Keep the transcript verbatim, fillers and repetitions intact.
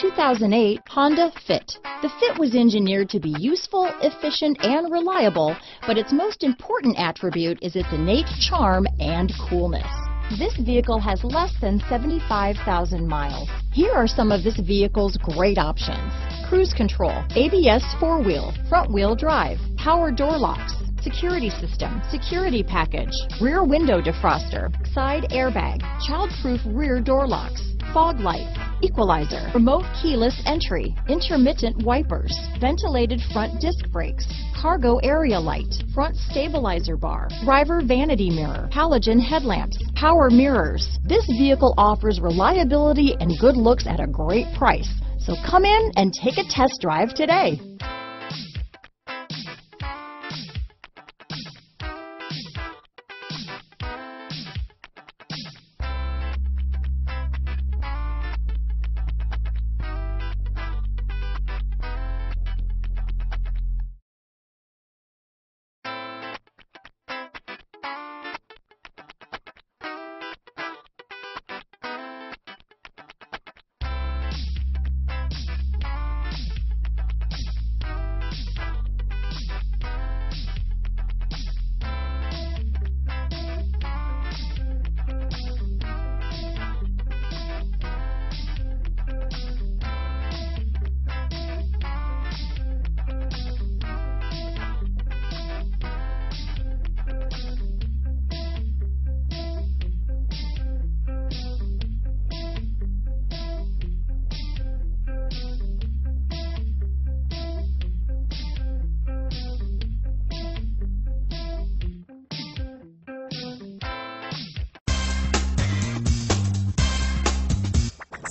two thousand eight Honda Fit. The Fit was engineered to be useful, efficient, and reliable, but its most important attribute is its innate charm and coolness. This vehicle has less than seventy-five thousand miles. Here are some of this vehicle's great options: cruise control, A B S four-wheel, front-wheel drive, power door locks, security system, security package, rear window defroster, side airbag, child-proof rear door locks, fog lights, Equalizer, remote keyless entry, intermittent wipers, ventilated front disc brakes, cargo area light, front stabilizer bar, driver vanity mirror, halogen headlamps, power mirrors. This vehicle offers reliability and good looks at a great price. So come in and take a test drive today.